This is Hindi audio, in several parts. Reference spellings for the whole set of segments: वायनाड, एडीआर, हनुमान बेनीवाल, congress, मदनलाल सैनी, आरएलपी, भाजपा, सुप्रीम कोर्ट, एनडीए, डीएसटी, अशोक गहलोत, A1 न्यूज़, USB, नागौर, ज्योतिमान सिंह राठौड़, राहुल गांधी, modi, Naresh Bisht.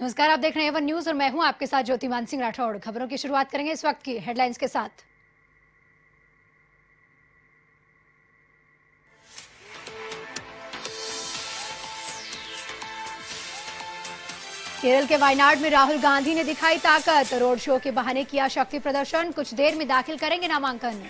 नमस्कार, आप देख रहे हैं A1 न्यूज़ और मैं हूं आपके साथ ज्योतिमान सिंह राठौड़। खबरों की शुरुआत करेंगे इस वक्त की हेडलाइंस के साथ। केरल के वायनाड में राहुल गांधी ने दिखाई ताकत, रोड शो के बहाने किया शक्ति प्रदर्शन, कुछ देर में दाखिल करेंगे नामांकन।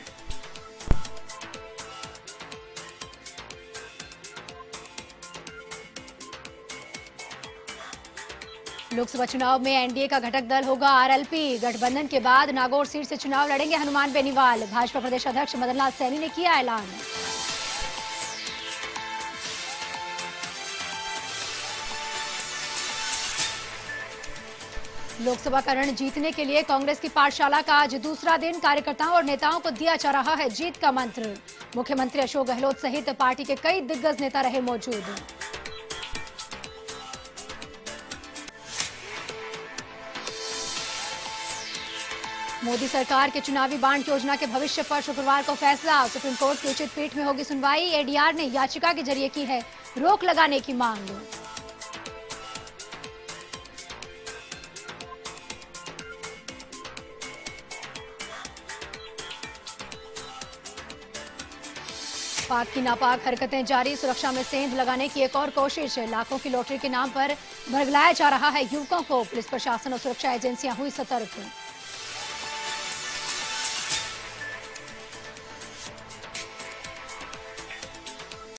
लोकसभा चुनाव में एनडीए का घटक दल होगा आरएलपी। गठबंधन के बाद नागौर सीट से चुनाव लड़ेंगे हनुमान बेनीवाल। भाजपा प्रदेश अध्यक्ष मदनलाल सैनी ने किया ऐलान। लोकसभा का रण जीतने के लिए कांग्रेस की पाठशाला का आज दूसरा दिन, कार्यकर्ताओं और नेताओं को दिया जा रहा है जीत का मंत्र। मुख्यमंत्री अशोक गहलोत सहित पार्टी के कई दिग्गज नेता रहे मौजूद। मोदी सरकार के चुनावी बांड योजना के भविष्य पर शुक्रवार को फैसला, सुप्रीम कोर्ट की उचित पीठ में होगी सुनवाई। एडीआर ने याचिका के जरिए की है रोक लगाने की मांग। पाक की नापाक हरकतें जारी, सुरक्षा में सेंध लगाने की एक और कोशिश। लाखों की लॉटरी के नाम पर भड़काया जा रहा है युवकों को, पुलिस प्रशासन और सुरक्षा एजेंसियां हुई सतर्क।